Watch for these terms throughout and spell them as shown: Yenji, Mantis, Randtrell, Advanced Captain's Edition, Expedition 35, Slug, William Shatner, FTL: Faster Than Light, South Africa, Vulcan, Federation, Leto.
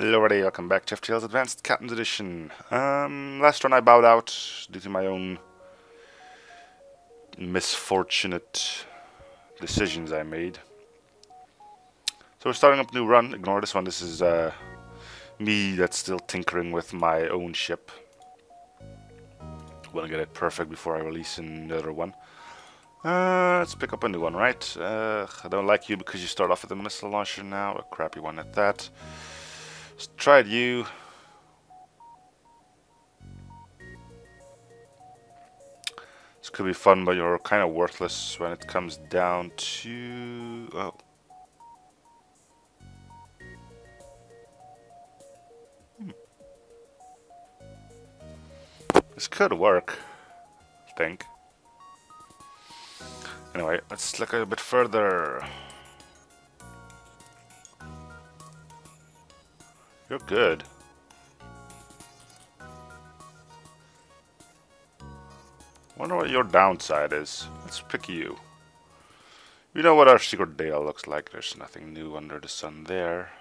Hello everybody, welcome back to FTL's Advanced Captain's Edition. Last run I bowed out due to my own misfortunate decisions I made. So we're starting up a new run. Ignore this one. This is me that's still tinkering with my own ship. Want to get it perfect before I release another one. Let's pick up a new one, right? I don't like you because you start off with a missile launcher now. A crappy one at that. Let's try you. This could be fun, but you're kind of worthless when it comes down to... Oh. This could work, I think. Anyway, let's look a bit further. You're good. Wonder what your downside is. Let's pick you. You know what our secret data looks like. There's nothing new under the sun there.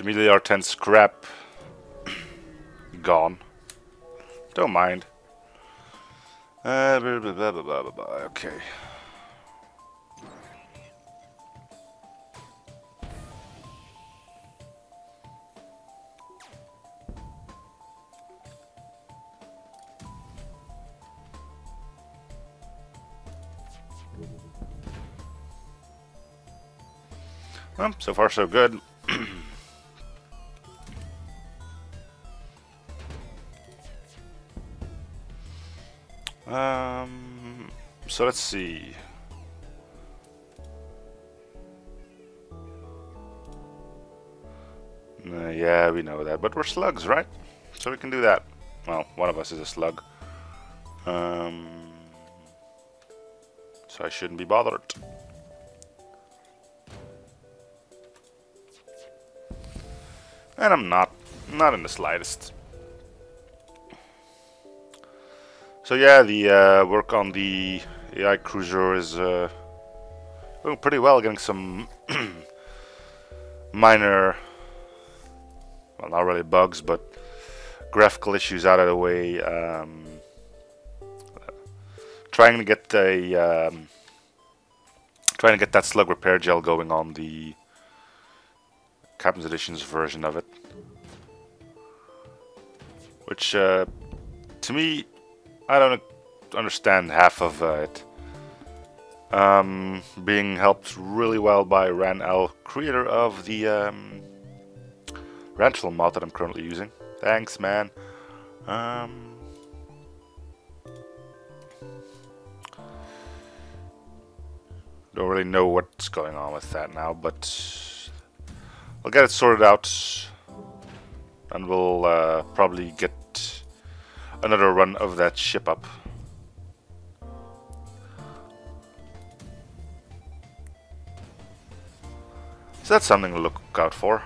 Immediately our 10 scrap gone. Don't mind. Blah, blah, blah, blah, blah, blah. Okay. Well, so far so good. So let's see. Yeah, we know that, but we're slugs, right? So we can do that. Well, one of us is a slug. So I shouldn't be bothered. And I'm not in the slightest. So yeah, the work on the AI cruiser is doing pretty well, getting some minor, well, not really bugs, but graphical issues out of the way. Trying to get a trying to get that slug repair gel going on the Captain's Edition's version of it, which to me, I don't understand half of it. Being helped really well by Randtrell, creator of the Randtrell mod that I'm currently using. Thanks, man. Don't really know what's going on with that now, but I'll get it sorted out, and we'll probably get another run of that ship up. So that's something to look out for.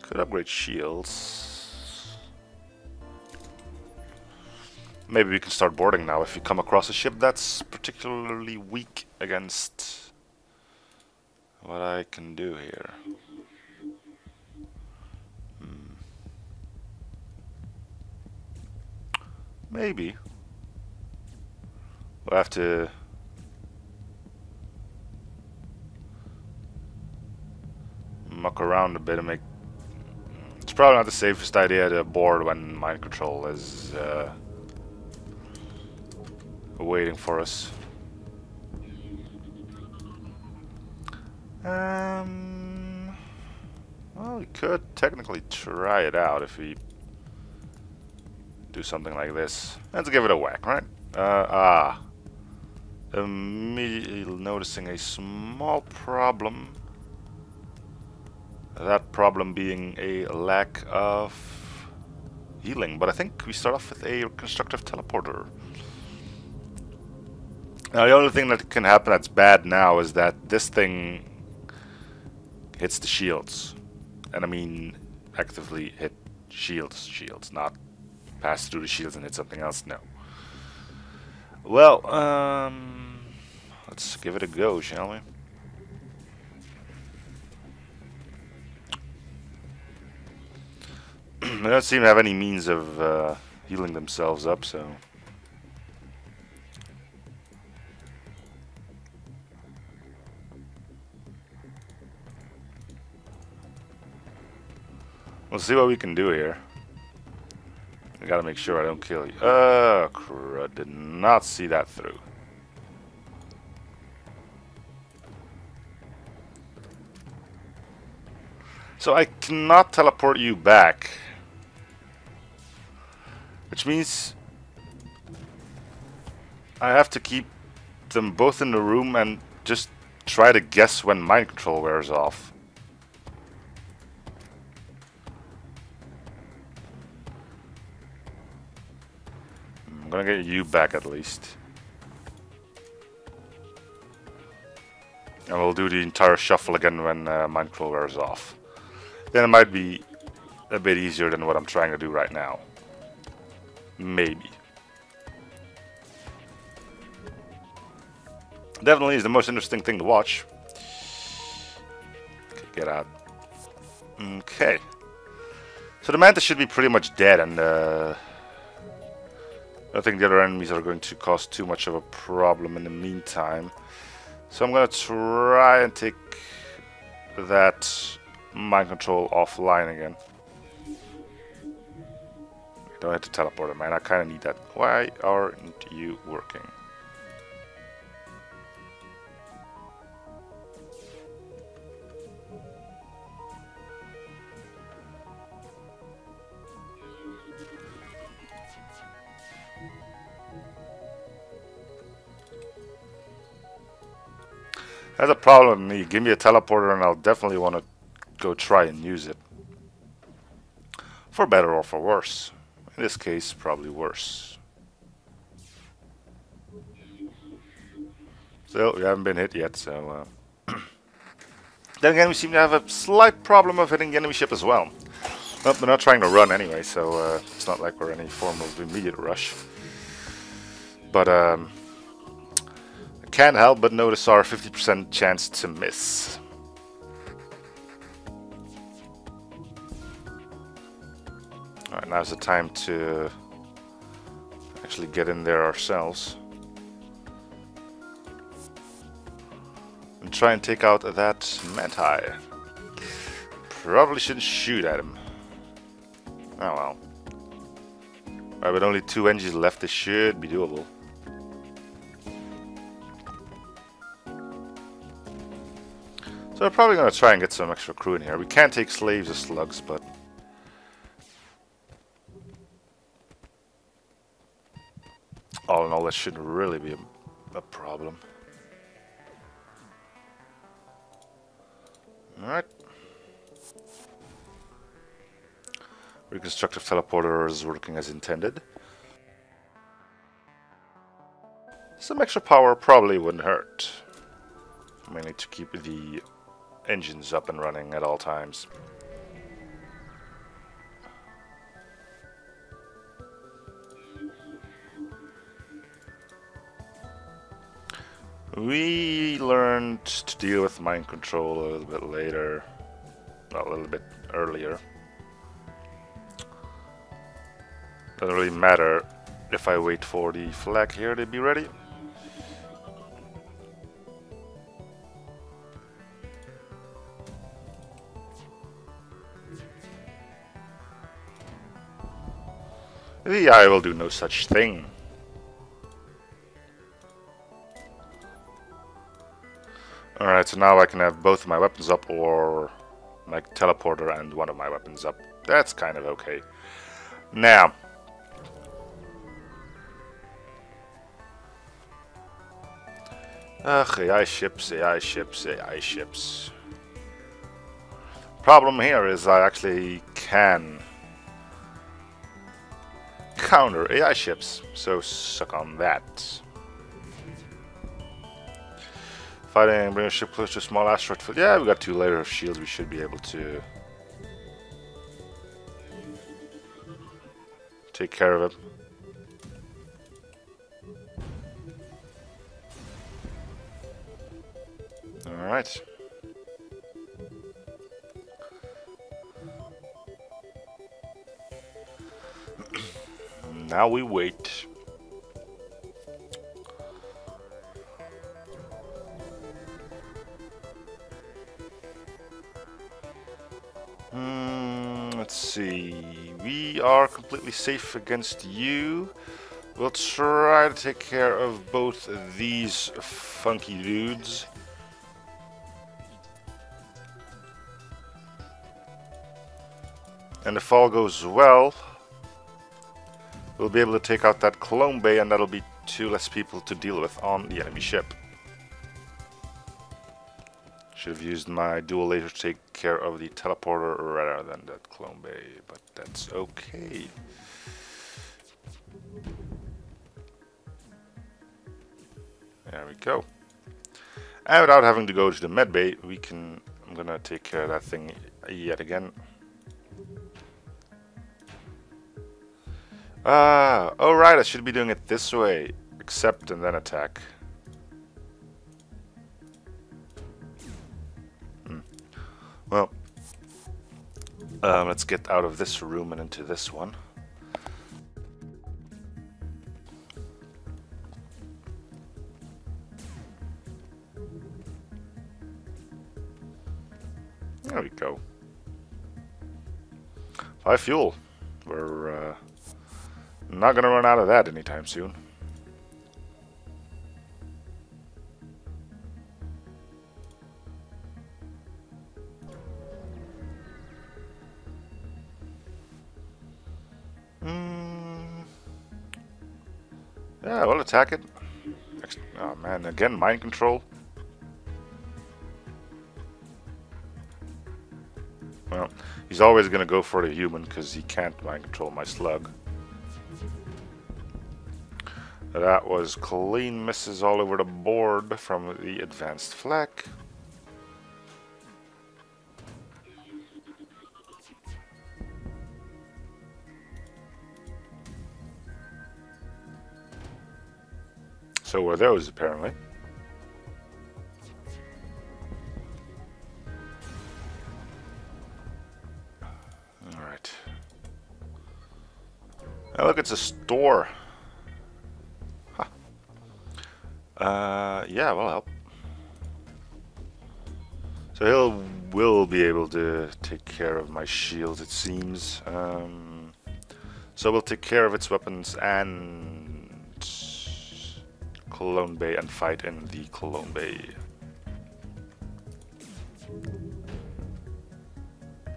Could upgrade shields. Maybe we can start boarding now if we come across a ship that's particularly weak against what I can do here. Maybe. We'll have to... muck around a bit and make... It's probably not the safest idea to board when mind control is waiting for us. Well, we could technically try it out if we... do something like this. Let's give it a whack, right? Immediately noticing a small problem. That problem being a lack of healing, but I think we start off with a constructive teleporter. Now the only thing that can happen that's bad now is that this thing hits the shields. And I mean actively hit shields, not pass through the shields and hit something else. No. Well, let's give it a go, shall we? They don't seem to have any means of healing themselves up, so... We'll see what we can do here. I gotta make sure I don't kill you. Oh, crud. Did not see that through. So I cannot teleport you back. Which means I have to keep them both in the room and just try to guess when mind control wears off. I'm gonna get you back at least. And we'll do the entire shuffle again when mind control wears off. Then it might be a bit easier than what I'm trying to do right now. Maybe. Definitely is the most interesting thing to watch. Okay, get out. Okay. So the Mantis should be pretty much dead, and I think the other enemies are going to cause too much of a problem in the meantime. So I'm going to try and take that mind control offline again. Don't have to teleport it, man. I kind of need that. Why aren't you working? That's a problem with me. Give me a teleporter and I'll definitely want to go try and use it. For better or for worse. In this case, probably worse. Still, we haven't been hit yet, so... Then again, we seem to have a slight problem of hitting the enemy ship as well. Nope, they're not trying to run anyway, so it's not like we're in any form of immediate rush. But, I can't help but notice our 50% chance to miss. Alright, now's the time to actually get in there ourselves. And try and take out that Manti. Probably shouldn't shoot at him. Oh well. Alright, with only 2 engines left, this should be doable. So we're probably going to try and get some extra crew in here. We can't take slaves or slugs, but... all in all, that shouldn't really be a problem. Alright. Reconstructive teleporter is working as intended. Some extra power probably wouldn't hurt. Mainly to keep the engines up and running at all times. We learned to deal with mind control a little bit later, well, a little bit earlier. Doesn't really matter if I wait for the flag here to be ready. The AI will do no such thing. Alright, so now I can have both of my weapons up, or my teleporter and one of my weapons up. That's kind of okay. Now. Ugh, AI ships, AI ships, AI ships. Problem here is I actually can counter AI ships, so suck on that. Fighting, bring a ship close to a small asteroid field. Yeah, we got 2 layers of shields. We should be able to take care of it. Alright. Now we wait. Let's see. We are completely safe against you. We'll try to take care of both of these funky dudes. And if all goes well, we'll be able to take out that clone bay, and that'll be 2 less people to deal with on the enemy ship. Should have used my dual laser to take care of the teleporter rather than that clone bay, but that's okay. There we go. And without having to go to the med bay, we can... I'm gonna take care of that thing yet again. Ah, oh right, I should be doing it this way. Accept and then attack. Well, let's get out of this room and into this one. There we go. 5 fuel. We're not gonna run out of that anytime soon. Yeah, we'll attack it. Oh man, again, mind control. Well, he's always gonna go for the human because he can't mind control my slug. That was clean misses all over the board from the advanced flak. So were those, apparently. Alright. Now look, it's a store. Huh. Yeah, we'll help. So will be able to take care of my shield, it seems. So we'll take care of its weapons and clone bay and fight in the clone bay.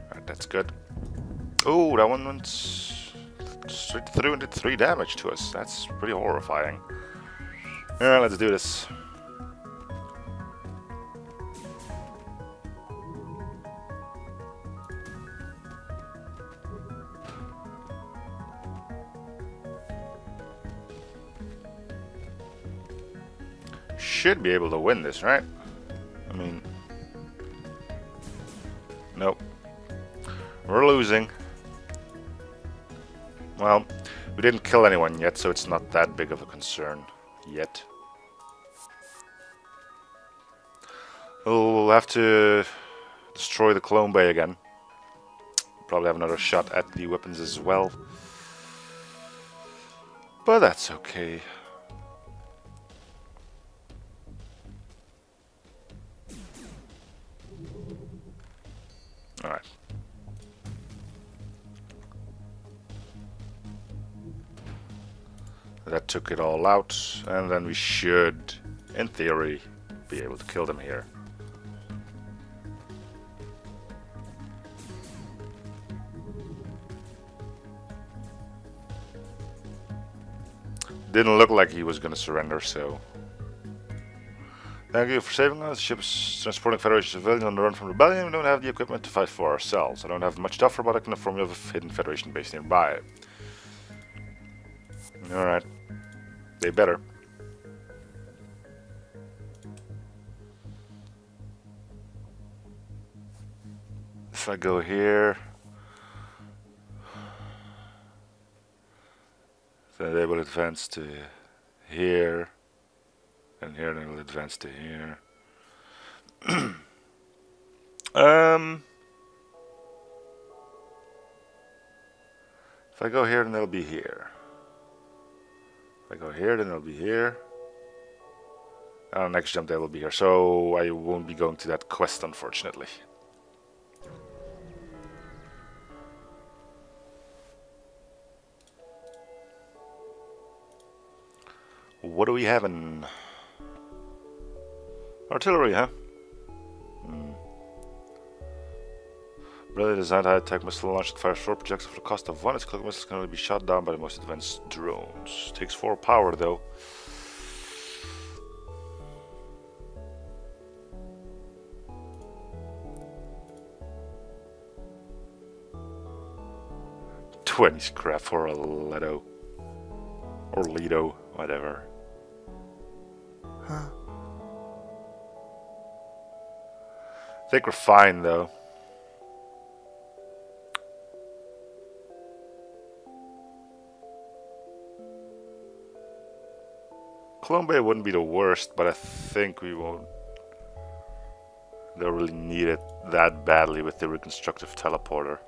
Alright, that's good. Oh, that one went straight through and did 3 damage to us. That's pretty horrifying. Alright, let's do this. Should be able to win this, right? I mean, nope. We're losing. Well, we didn't kill anyone yet, so it's not that big of a concern yet. We'll have to destroy the clone bay again. Probably have another shot at the weapons as well. But that's okay. All right. That took it all out, and then we should, in theory, be able to kill them here. Didn't look like he was going to surrender, so... Thank you for saving us. The ship is transporting Federation civilians on the run from rebellion. We don't have the equipment to fight for ourselves. I don't have much stuff, but I can inform you of a hidden Federation base nearby. Alright. They better. If I go here... then they will advance to here. And here, and it will advance to here. If I go here, then it'll be here. If I go here, then it'll be here. And our next jump day will be here. So I won't be going to that quest, unfortunately. What do we have in artillery, huh? Brilliantly designed high-tech missile launch that fires 4 projectiles for the cost of 1. Its cluster missiles can only be shot down by the most advanced drones. Takes 4 power, though. $20 scrap for a Leto. Or Leto, whatever. Huh. I think we're fine, though. Colombia wouldn't be the worst, but I think we won't. They really need it that badly with the reconstructive teleporter.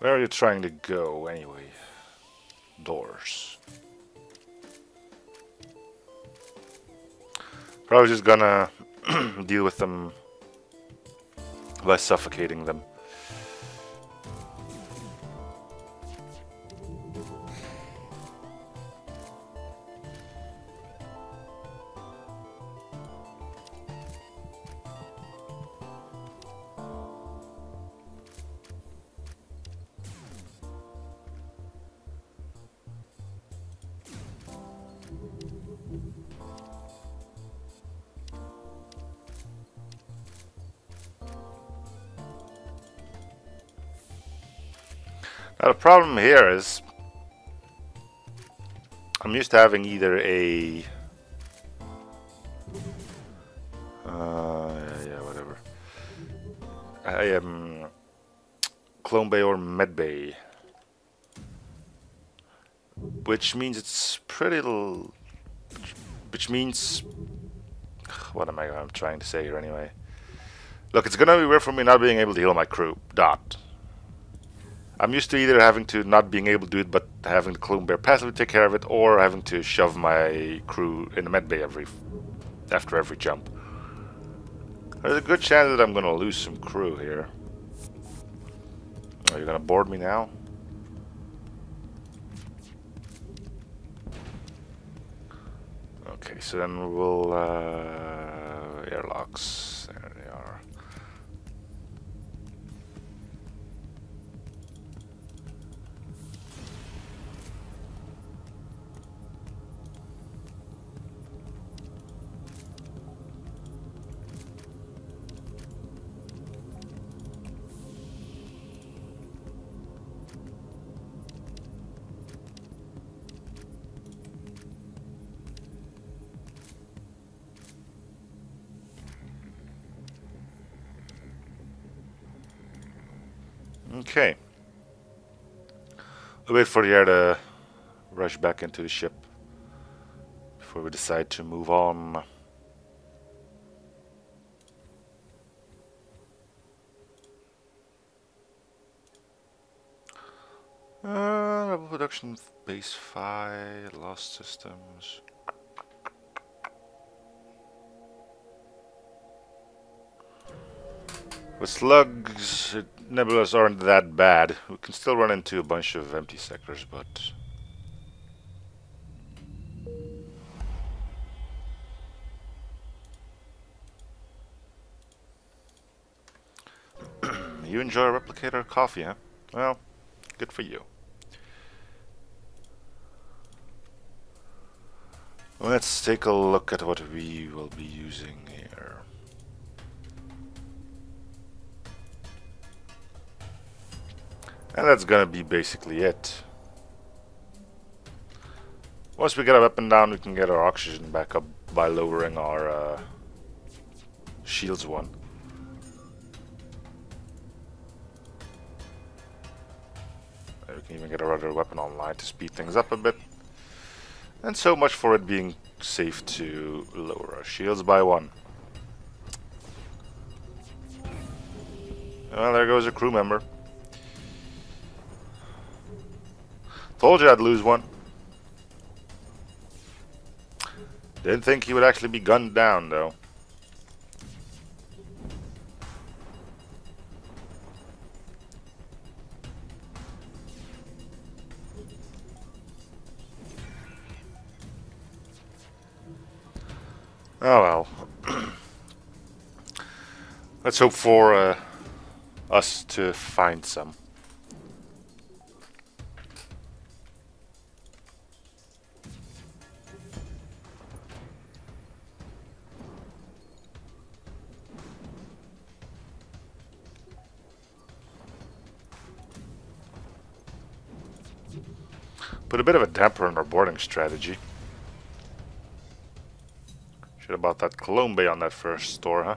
Where are you trying to go, anyway? Doors. Probably just gonna deal with them by suffocating them. Now the problem here is I'm used to having either a whatever. I am Clone Bay or Med Bay, which means it's pretty little, which means what am I trying to say here anyway? Look, it's gonna be weird for me not being able to heal my crew. Dot. I'm used to either having to not being able to do it, but having the clone bear passively take care of it, or having to shove my crew in the med bay after every jump. There's a good chance that I'm gonna lose some crew here. Are you gonna board me now? Okay, so then we'll airlocks. There they are. Okay. We'll wait for the air to rush back into the ship before we decide to move on. Rebel production base 5, lost systems. With slugs, nebulas aren't that bad. We can still run into a bunch of empty sectors, but... You enjoy a replicator coffee, huh? Well, good for you. Let's take a look at what we will be using here. And that's gonna be basically it. Once we get our weapon down, we can get our oxygen back up by lowering our shields one. can even get a regular weapon online to speed things up a bit. And so much for it being safe to lower our shields by one. Well, there goes a crew member. Told you I'd lose one. Didn't think he would actually be gunned down, though. Oh well. Let's hope for us to find some. Put a bit of a damper on our boarding strategy. Shit about that Cologne Bay on that first store, huh?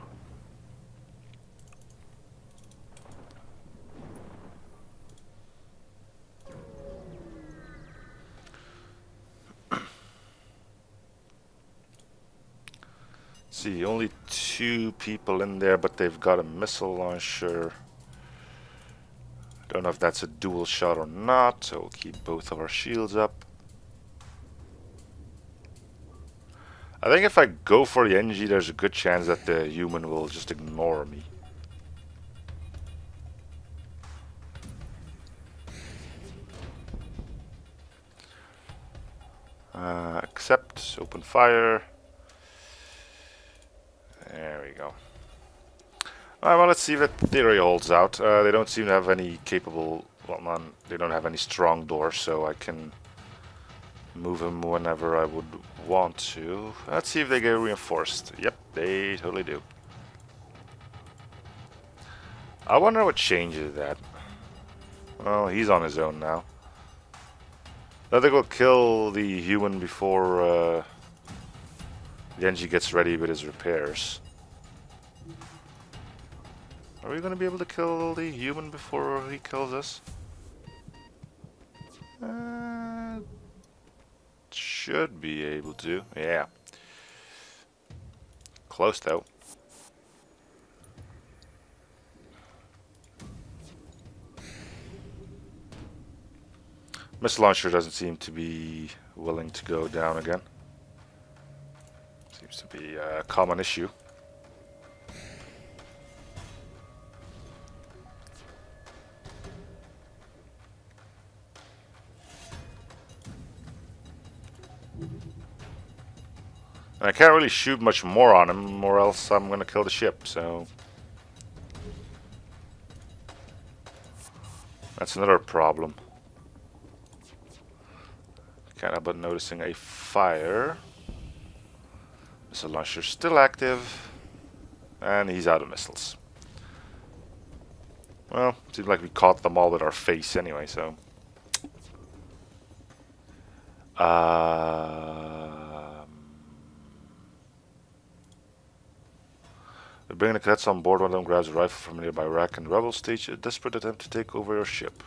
See, only two people in there, but they've got a missile launcher. Don't know if that's a dual shot or not, so we'll keep both of our shields up. I think if I go for Yenji, there's a good chance that the human will just ignore me. Accept, open fire. There we go. Alright, well, let's see if that theory holds out. They don't seem to have any capable... Well, none. They don't have any strong doors, so I can move them whenever I would want to. Let's see if they get reinforced. Yep, they totally do. I wonder what changes that. Well, he's on his own now. I think we'll kill the human before Yenji gets ready with his repairs. Are we going to be able to kill the human before he kills us? Should be able to. Yeah. Close though. Missile launcher doesn't seem to be willing to go down again. Seems to be a common issue. And I can't really shoot much more on him, or else I'm gonna kill the ship, so... That's another problem. Can't help but noticing a fire. Missile launcher's still active. And he's out of missiles. Well, seems like we caught them all with our face anyway, so... Bring the cadets on board. One of them grabs a rifle from a nearby rack and rebel stage a desperate attempt to take over your ship.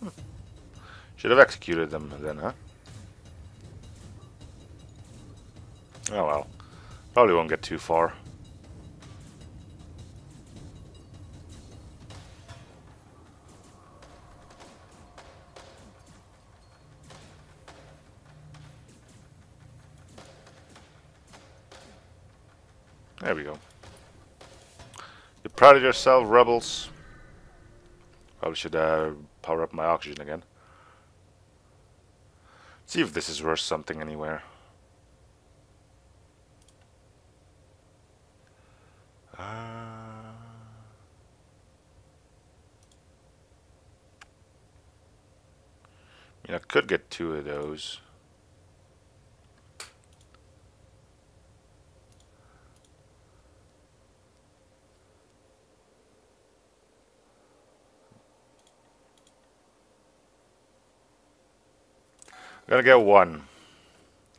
Hmm. Should have executed them then, huh? Oh well. Probably won't get too far. There we go. You're proud of yourself, rebels. Probably should power up my oxygen again. See if this is worth something anywhere. I mean, I could get two of those. Gonna get one.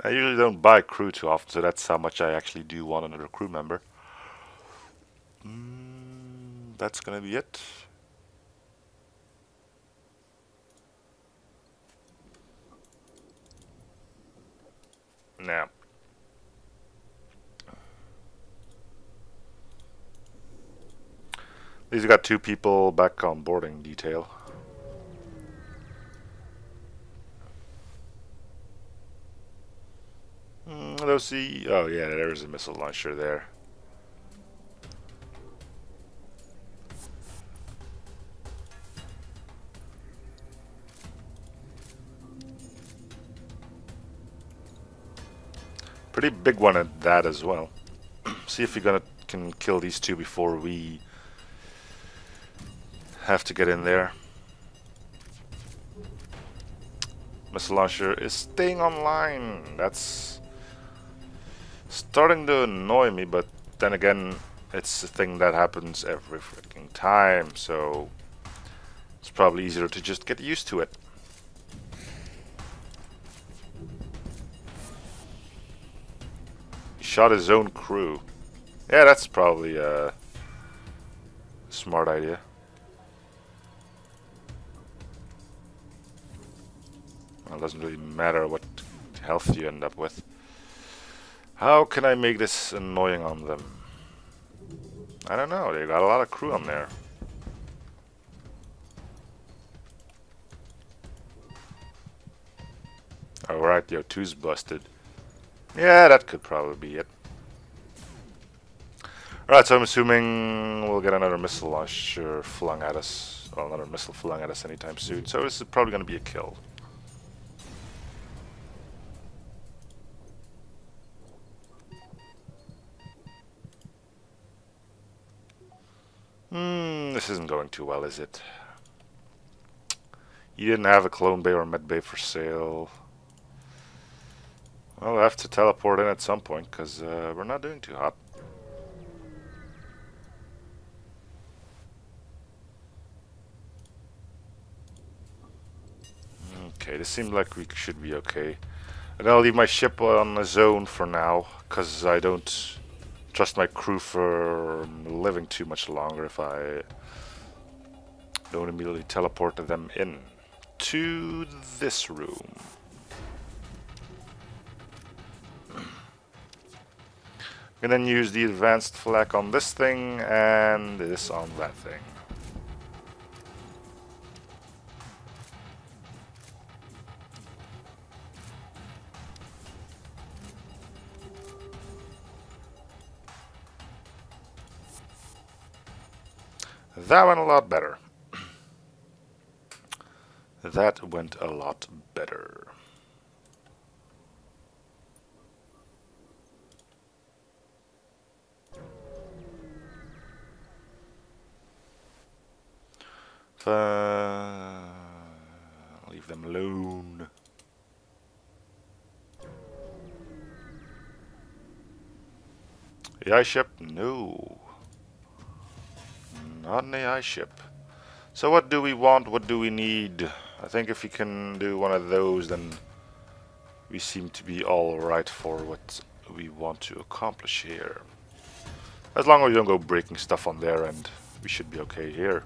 I usually don't buy crew too often, so that's how much I actually do want another crew member. That's gonna be it. Nah. At least we got two people back on boarding detail. I don't see. Oh yeah, there's a missile launcher there. Pretty big one at that as well. See if we can kill these two before we have to get in there. Missile launcher is staying online. That's starting to annoy me, but then again, it's a thing that happens every freaking time, so it's probably easier to just get used to it. He shot his own crew. Yeah, that's probably a smart idea. Well, it doesn't really matter what health you end up with. How can I make this annoying on them? I don't know, they got a lot of crew on there. Oh right, the O2's busted. Yeah, that could probably be it. Alright, so I'm assuming we'll get another missile launcher flung at us. Well, another missile flung at us anytime soon, so this is probably going to be a kill. This isn't going too well, is it? You didn't have a clone bay or med bay for sale. Well, we'll have to teleport in at some point, because we're not doing too hot. Okay, this seems like we should be okay. I'm gonna leave my ship on a zone for now, because I don't trust my crew for living too much longer if I don't immediately teleport them in to this room. And then use the advanced flak on this thing and this on that thing. That went a lot better. That went a lot better. Leave them alone. AI ship? No. Not an AI ship. So what do we want? What do we need? I think if we can do one of those, then we seem to be all right for what we want to accomplish here. As long as we don't go breaking stuff on their end, we should be okay here.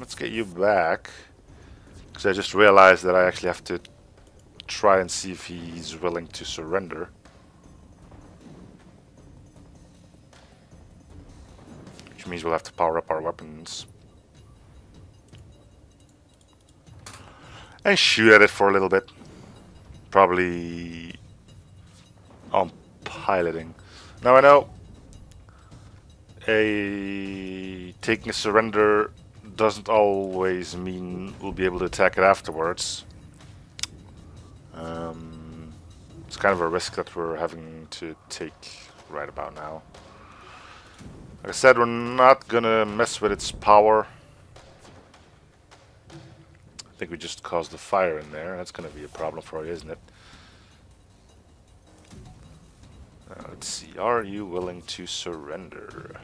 Let's get you back, because I just realized that I actually have to try and see if he's willing to surrender. Which means we'll have to power up our weapons. And shoot at it for a little bit. Probably on piloting. Now I know taking a surrender doesn't always mean we'll be able to attack it afterwards. It's kind of a risk that we're having to take right about now. Like I said, we're not gonna mess with its power. I think we just caused a fire in there. That's gonna be a problem for it, isn't it? Let's see, are you willing to surrender?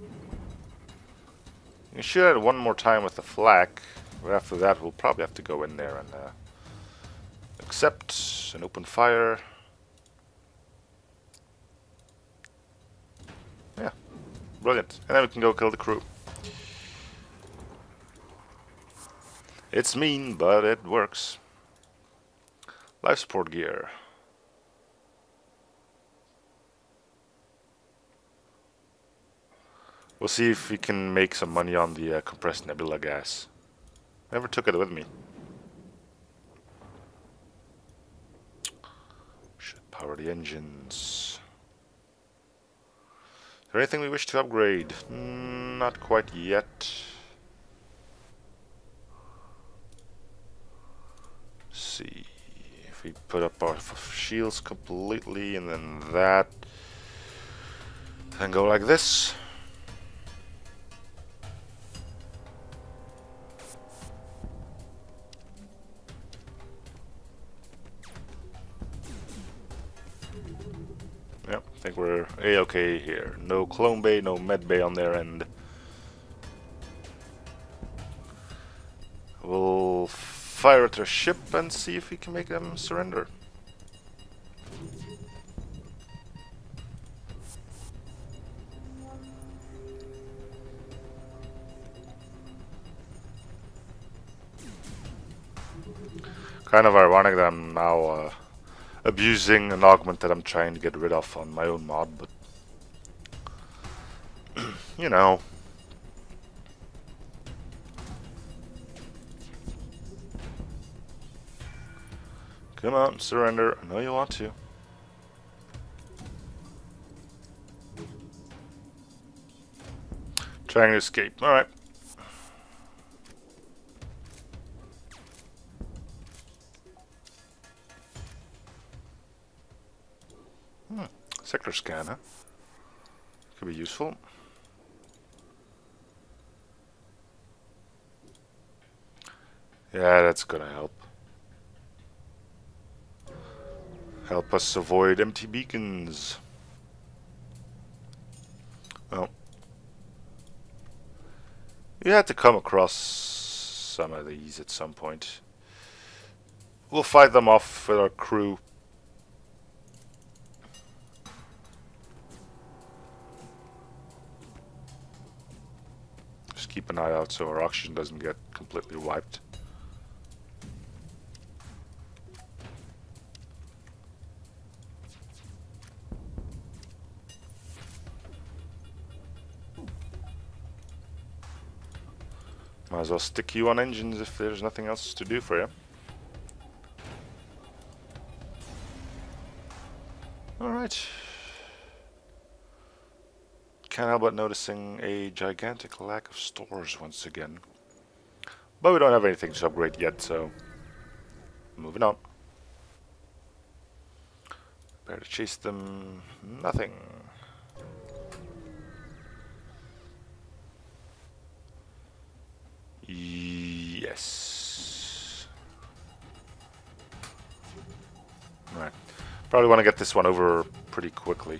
You can shoot at it one more time with the flak, but after that we'll probably have to go in there and accept and open fire. Yeah, brilliant. And then we can go kill the crew. It's mean, but it works. Life support gear. We'll see if we can make some money on the compressed nebula gas. Never took it with me. Should power the engines. Is there anything we wish to upgrade? Not quite yet. Let's see. If we put up our shields completely and then that. And go like this. I think we're A-okay here. No clone bay, no med bay on their end. We'll fire at their ship and see if we can make them surrender. Kind of ironic that I'm now abusing an augment that I'm trying to get rid of on my own mod, but you know. Come on, surrender. I know you want to. Trying to escape. All right. Sector scan, huh? Could be useful. Yeah, that's gonna help. Help us avoid empty beacons. Well, you had to come across some of these at some point. We'll fight them off with our crew. Keep an eye out so our oxygen doesn't get completely wiped. Might as well stick you on engines if there's nothing else to do for you. Alright. Can't help but noticing a gigantic lack of stores once again. But we don't have anything to upgrade yet, so moving on. Better chase them. Nothing. Yes. Alright. Probably want to get this one over pretty quickly.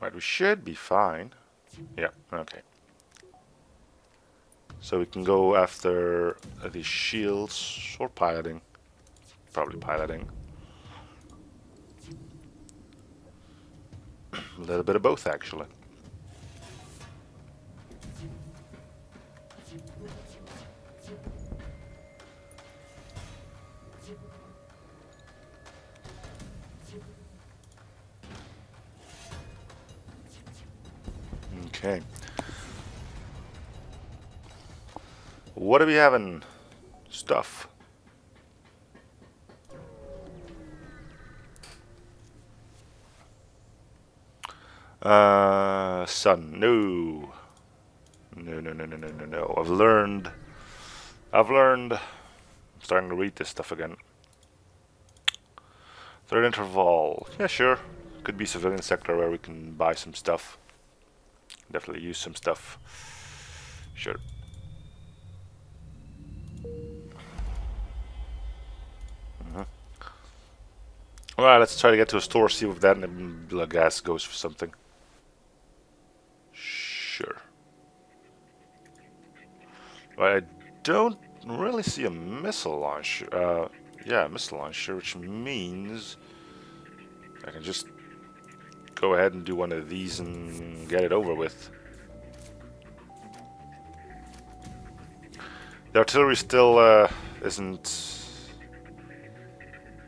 Right, we should be fine. Yeah, okay. So we can go after the shields or piloting. Probably piloting. A little bit of both, actually. Okay. What are we having? Stuff. Sun. No. No. I've learned. I'm starting to read this stuff again. Third interval. Yeah, sure. Could be civilian sector where we can buy some stuff. Definitely use some stuff. Sure. Alright, let's try to get to a store, see if that gas goes for something. Sure. I don't really see a missile launcher. Yeah, missile launcher, which means I can just go ahead and do one of these and get it over with. The artillery still isn't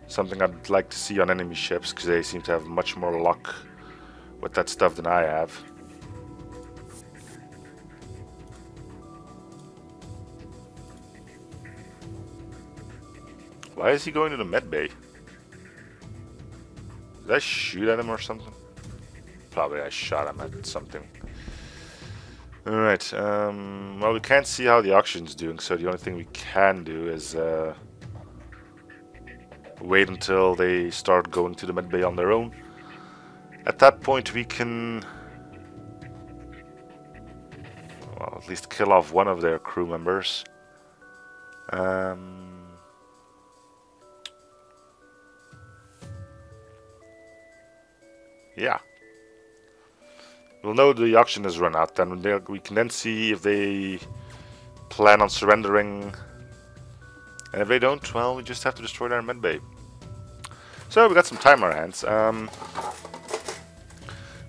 something I'd like to see on enemy ships, because they seem to have much more luck with that stuff than I have. Why is he going to the med bay? Did I shoot at him or something? Probably I shot him at something. Alright, well, we can't see how the auction's doing, so the only thing we can do is wait until they start going to the med bay on their own. At that point we can, well, at least kill off one of their crew members. Yeah. We'll know the auction has run out, and we can then see if they plan on surrendering. And if they don't, well, we just have to destroy their med bay. So we got some time on our hands.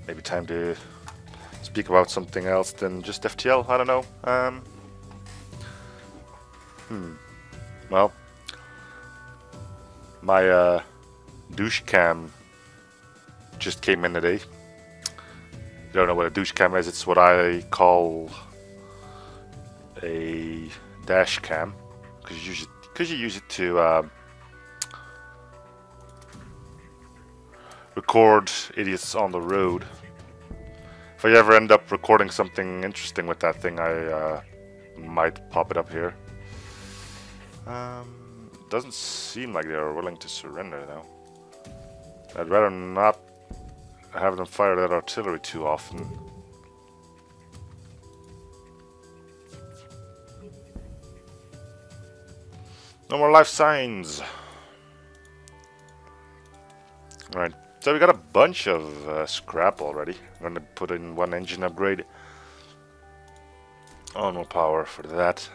Maybe time to speak about something else than just FTL. I don't know. Well, my douche cam just came in today. You don't know what a douche cam is. It's what I call a dash cam, because you use it. Because you use it to record idiots on the road. If I ever end up recording something interesting with that thing, I might pop it up here. Doesn't seem like they are willing to surrender though. I'd rather not have them fire that artillery too often. No more life signs. Alright, so we got a bunch of scrap already. I'm gonna put in one engine upgrade. Oh, no power for that.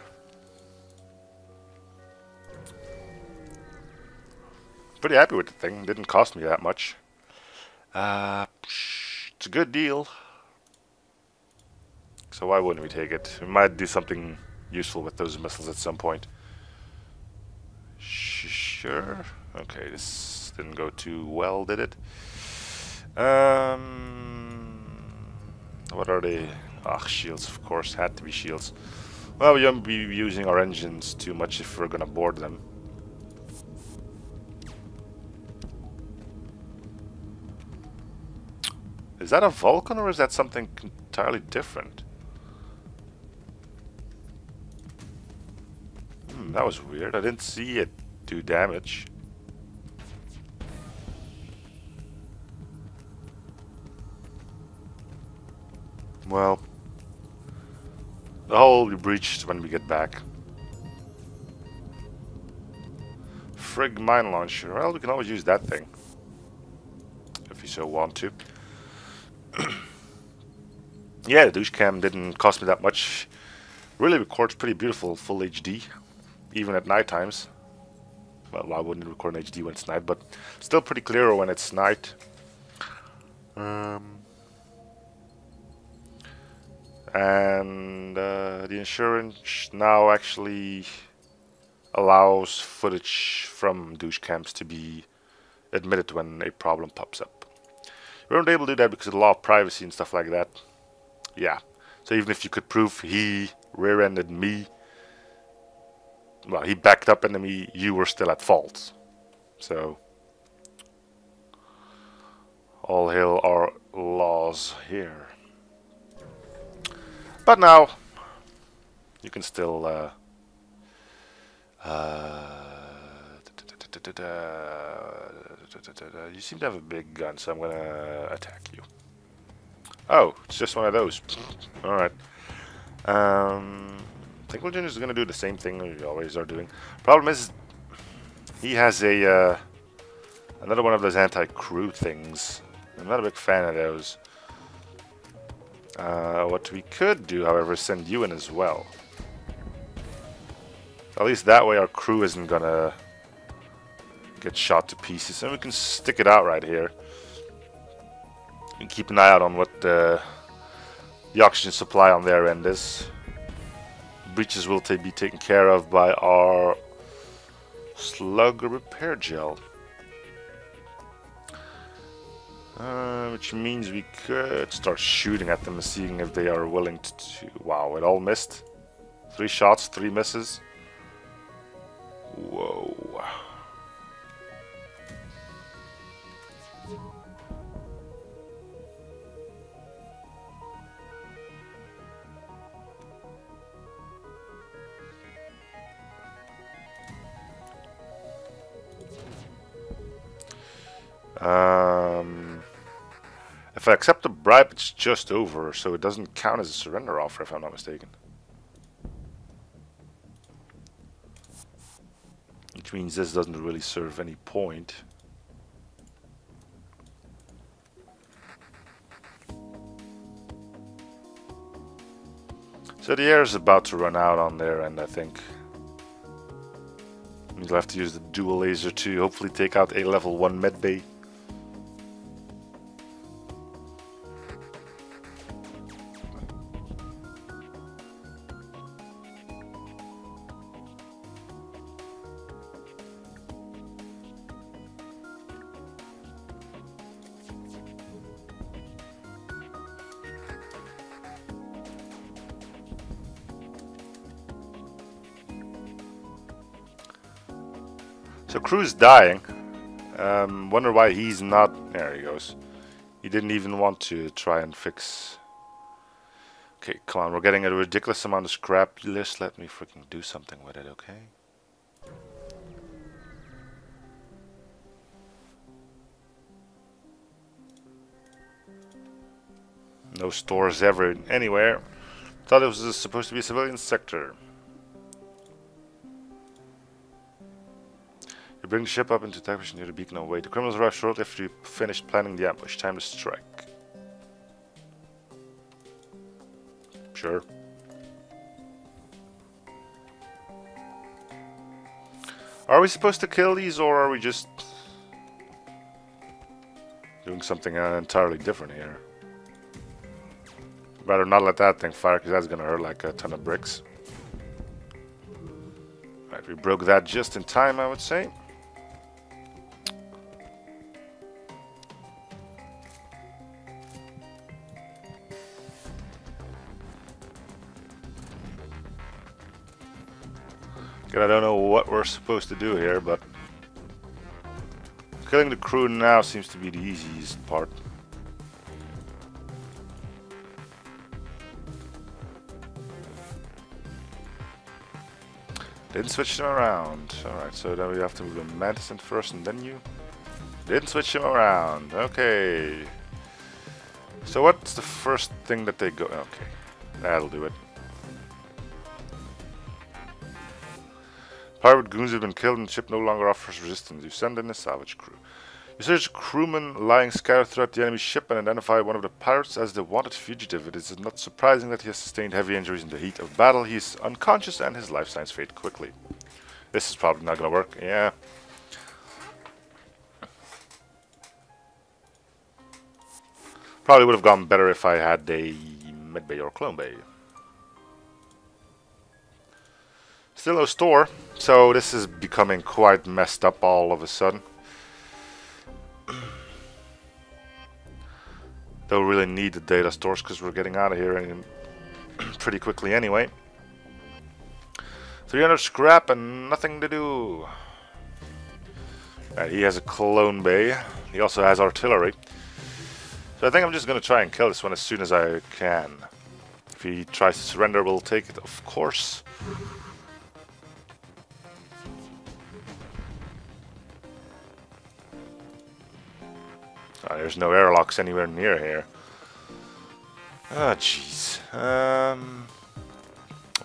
Pretty happy with the thing. Didn't cost me that much. It's a good deal. So why wouldn't we take it? We might do something useful with those missiles at some point. Sure. Okay, this didn't go too well, did it? What are they? Ah, shields, of course. Had to be shields. Well, we won't be using our engines too much if we're gonna board them. Is that a Vulcan or is that something entirely different? That was weird. I didn't see it do damage. Well, the hole will be breached when we get back. Frig mine launcher. Well, we can always use that thing if you so want to. Yeah, the douche cam didn't cost me that much. Really records pretty beautiful full HD, even at night times. Well, I wouldn't record in HD when it's night, but still pretty clear when it's night. And the insurance now actually allows footage from douche cams to be admitted when a problem pops up. We weren't able to do that because of the law of privacy and stuff like that. Yeah, so even if you could prove he rear-ended me, well, he backed up into me, you were still at fault. So, all hail our laws here. But now, you can still you seem to have a big gun, so I'm gonna attack you. Oh, it's just one of those. Alright. I think we're just going to do the same thing we always are doing. Problem is, he has a Another one of those anti-crew things. I'm not a big fan of those. What we could do, however, is send you in as well. At least that way our crew isn't gonna get shot to pieces. And we can stick it out right here. And keep an eye out on what the oxygen supply on their end is. Breaches will be taken care of by our slug repair gel. Which means we could start shooting at them and seeing if they are willing to... Wow, it all missed. 3 shots, 3 misses. Whoa. If I accept the bribe, it's just over, so it doesn't count as a surrender offer, if I'm not mistaken. Which means this doesn't really serve any point. So the air is about to run out on their end, I think. You'll have to use the dual laser to hopefully take out a level 1 medbay. So crew's dying. Wonder why he's not... There he goes. He didn't even want to try and fix... Okay, come on. We're getting a ridiculous amount of scrap. Just let me freaking do something with it, okay? No stores ever anywhere. Thought it was supposed to be a civilian sector. Bring the ship up into attack near the beacon away. The criminals arrive shortly after you finished planning the ambush. Time to strike. Sure. Are we supposed to kill these, or are we just doing something entirely different here? Better not let that thing fire, because that's gonna hurt like a ton of bricks. Right, we broke that just in time, I would say. I don't know what we're supposed to do here, but killing the crew now seems to be the easiest part. Didn't switch them around. Alright, so then we have to move the Mantis in first and then you. Didn't switch them around. Okay. So what's the first thing that they go... Okay. That'll do it. Pirate goons have been killed and the ship no longer offers resistance. You send in a salvage crew. You search crewmen lying scattered throughout the enemy ship and identify one of the pirates as the wanted fugitive. It is not surprising that he has sustained heavy injuries in the heat of battle. He is unconscious and his life signs fade quickly. This is probably not gonna work, yeah. Probably would have gone better if I had a medbay or clone bay. Still a store, so this is becoming quite messed up all of a sudden. Don't really need the data stores because we're getting out of here and pretty quickly anyway. 300 scrap and nothing to do. He has a clone bay. He also has artillery. So I think I'm just going to try and kill this one as soon as I can. If he tries to surrender, we'll take it, of course. There's no airlocks anywhere near here. Ah, jeez. We're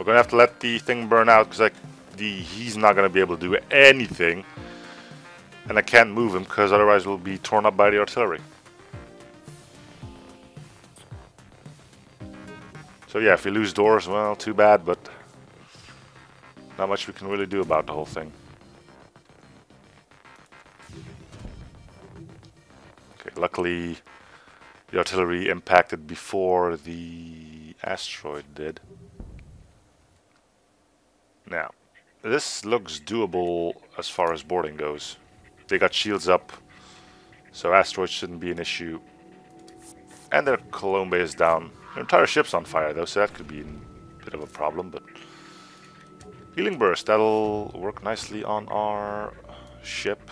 gonna have to let the thing burn out because he's not gonna be able to do anything. And I can't move him because otherwise we'll be torn up by the artillery. So yeah, if we lose doors, well, too bad, but not much we can really do about the whole thing. Okay, luckily the artillery impacted before the asteroid did. Now, this looks doable as far as boarding goes. They got shields up, so asteroids shouldn't be an issue. And their Cologne Bay is down. Their entire ship's on fire though, so that could be a bit of a problem, but... Healing Burst, that'll work nicely on our ship.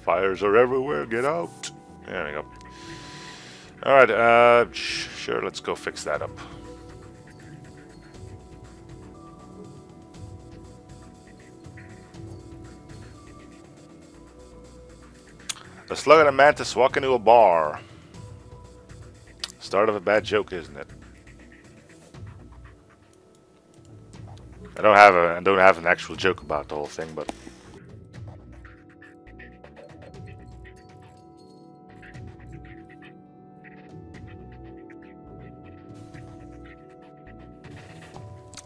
Fires are everywhere, get out! There we go. Alright, sure, let's go fix that up. A slug and a mantis walk into a bar. Start of a bad joke, isn't it? I don't have an actual joke about the whole thing, but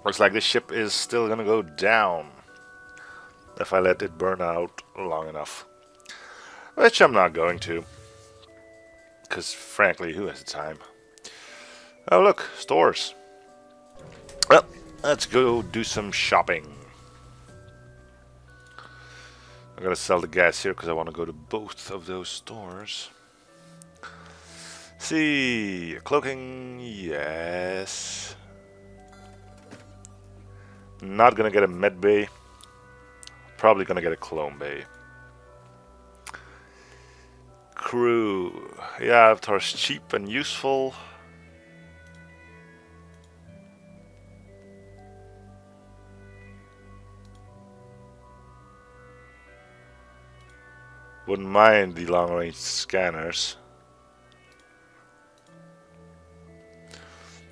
looks like this ship is still gonna go down if I let it burn out long enough. Which I'm not going to, because frankly, who has the time? Oh look, stores. Well, let's go do some shopping. I'm gonna sell the gas here because I want to go to both of those stores. See, cloaking, yes. Not gonna get a med bay. Probably gonna get a clone bay. Crew, yeah, Avatar's cheap and useful. Wouldn't mind the long-range scanners.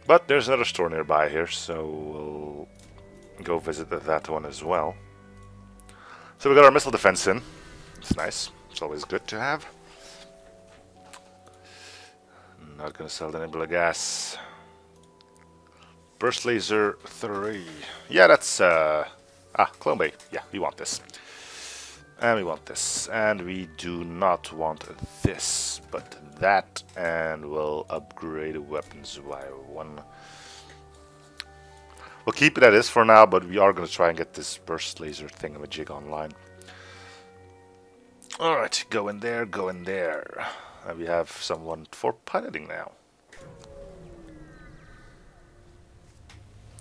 But there's another store nearby here, so we'll go visit that one as well. So we got our missile defense in. It's nice. It's always good to have. Not gonna sell the nebula gas. Burst laser 3. Yeah, that's clone bay. Yeah, we want this. And we want this. And we do not want this, but that, and we'll upgrade weapons by 1. We'll keep it at this for now, but we are gonna try and get this burst laser thingamajig online. Alright, go in there, go in there. And we have someone for piloting now.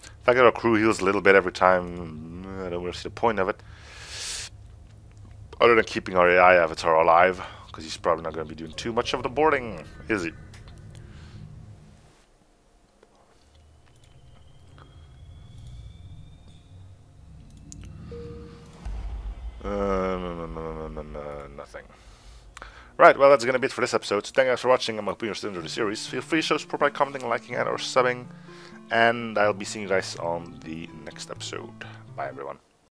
The fact that our crew heals a little bit every time, I don't really see the point of it. Other than keeping our AI avatar alive, because he's probably not going to be doing too much of the boarding, is he? No, nothing. Right, well, that's going to be it for this episode. So thank you guys for watching. I'm hoping you're still enjoying the series. Feel free to show support by commenting, liking, and or subbing. And I'll be seeing you guys on the next episode. Bye, everyone.